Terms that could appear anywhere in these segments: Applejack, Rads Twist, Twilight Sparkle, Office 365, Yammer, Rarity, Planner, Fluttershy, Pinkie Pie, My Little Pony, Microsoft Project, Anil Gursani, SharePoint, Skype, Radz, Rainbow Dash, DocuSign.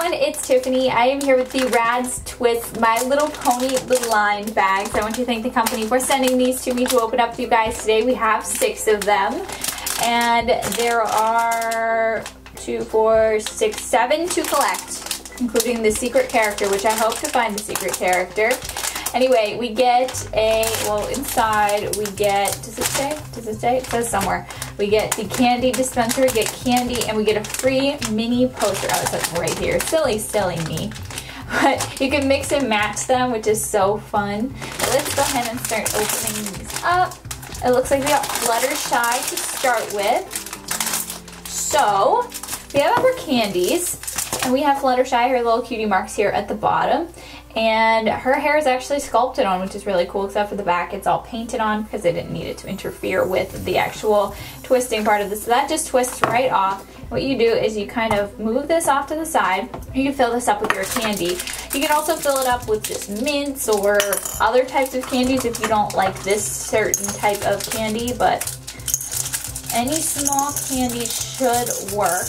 everyone, it's Tiffany. I am here with the Rads Twist My Little Pony Little Line bags. I want to thank the company for sending these to me to open up with you guys today. We have 6 of them, and there are 2, 4, 6, 7 to collect, including the secret character, which I hope to find the secret character. Anyway, we get a, well, inside we get, does it say? It says somewhere. We get the candy dispenser, we get candy, and we get a free mini poster. Oh, it says right here. Silly me. But you can mix and match them, which is so fun. But let's go ahead and start opening these up. It looks like we got Fluttershy to start with. So, we have our candies, and we have Fluttershy, her little cutie marks here at the bottom. And her hair is actually sculpted on, which is really cool, except for the back. It's all painted on because they didn't need it to interfere with the actual twisting part of this. So that just twists right off. What you do is you kind of move this off to the side. You can fill this up with your candy. You can also fill it up with just mints or other types of candies if you don't like this certain type of candy, but any small candy should work.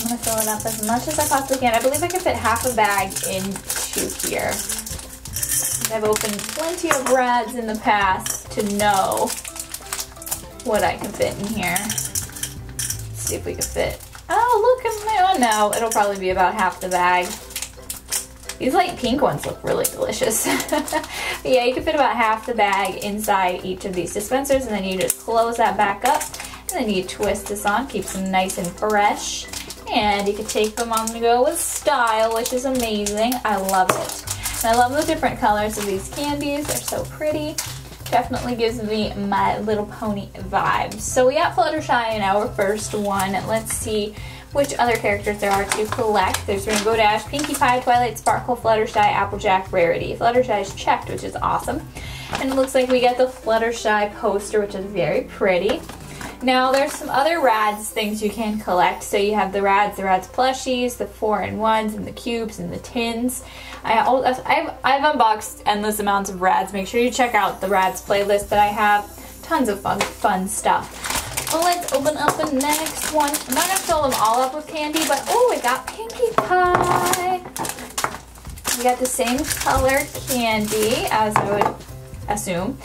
I'm going to fill it up as much as I possibly can. I believe I can fit half a bag into here. I've opened plenty of Rads in the past to know what I can fit in here. Let's see if we can fit. Oh, look. Oh, no. It'll probably be about half the bag. These light pink ones look really delicious. Yeah, you can fit about half the bag inside each of these dispensers, and then you just close that back up, and then you twist this on. Keeps them nice and fresh. And you can take them on the go with style, which is amazing. I love it. And I love the different colors of these candies. They're so pretty. Definitely gives me My Little Pony vibes. So we got Fluttershy in our first one. Let's see which other characters there are to collect. There's Rainbow Dash, Pinkie Pie, Twilight Sparkle, Fluttershy, Applejack, Rarity. Fluttershy is checked, which is awesome. And it looks like we got the Fluttershy poster, which is very pretty. Now, there's some other Rads things you can collect. So you have the Rads plushies, the 4-in-1s, and the cubes, and the tins. I've unboxed endless amounts of Rads. Make sure you check out the Rads playlist that I have. Tons of fun stuff. Well, let's open up the next one. I'm not going to fill them all up with candy, but oh, we got Pinkie Pie. We got the same color candy, as I would assume.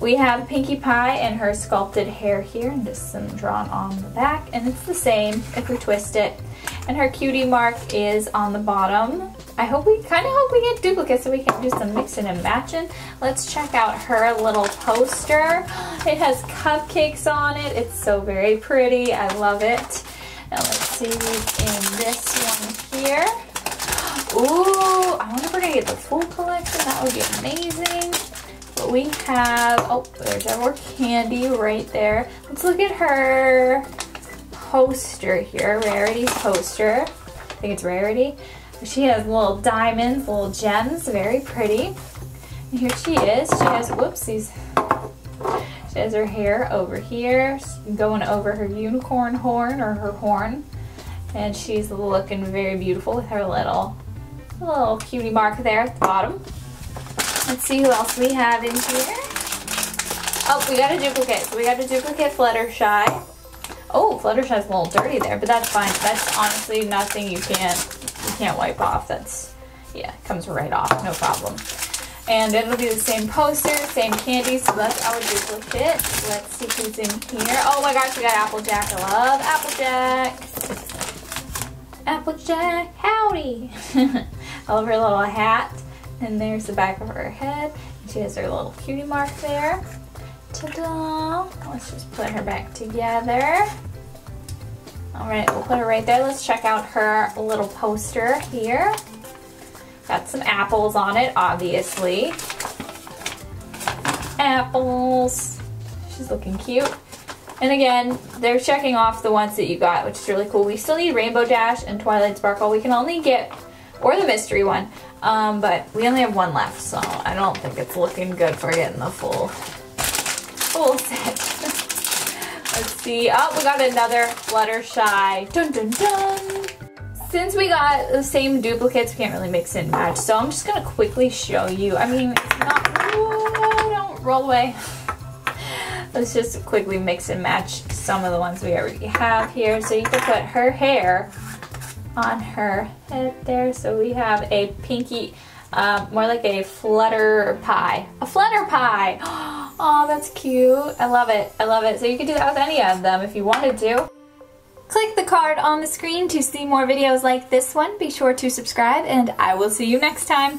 We have Pinkie Pie and her sculpted hair here, and just some drawn on the back, and it's the same if we twist it. And her cutie mark is on the bottom. I hope we hope we get duplicates so we can do some mixing and matching. Let's check out her little poster. It has cupcakes on it. It's so very pretty. I love it. Now let's see what's in this one here. Ooh, I wonder if we're gonna get the full collection. That would be amazing. But we have, oh, there's our candy right there. Let's look at her poster here, Rarity's poster. I think it's Rarity. She has little diamonds, little gems, very pretty. And here she is. She has, whoopsies. She has her hair over here, going over her unicorn horn or her horn. And she's looking very beautiful with her little cutie mark there at the bottom. Let's see who else we have in here. Oh, we got a duplicate. So we got a duplicate Fluttershy. Oh, Fluttershy's a little dirty there, but that's fine. That's honestly nothing you can't wipe off. That's, yeah, it comes right off, no problem. And it'll be the same poster, same candy, so that's our duplicate. Let's see who's in here. Oh my gosh, we got Applejack. I love Applejack. Applejack, howdy. I love her little hat. And there's the back of her head. She has her little cutie mark there. Ta-da! Let's just put her back together. Alright, we'll put her right there. Let's check out her little poster here. Got some apples on it, obviously. Apples. She's looking cute. And again, they're checking off the ones that you got, which is really cool. We still need Rainbow Dash and Twilight Sparkle. We can only get, or the mystery one. But we only have one left, so I don't think it's looking good for getting the full set. Let's see. Oh, we got another Fluttershy. Dun, dun, dun. Since we got the same duplicates, we can't really mix and match, so I'm just going to quickly show you. I mean, it's not... Whoa, don't roll away. Let's just quickly mix and match some of the ones we already have here. So you can put her hair on her head there. So we have a Pinkie, more like a Flutterpie. A Flutterpie! Oh, that's cute. I love it. I love it. So you can do that with any of them if you wanted to. Click the card on the screen to see more videos like this one. Be sure to subscribe, and I will see you next time.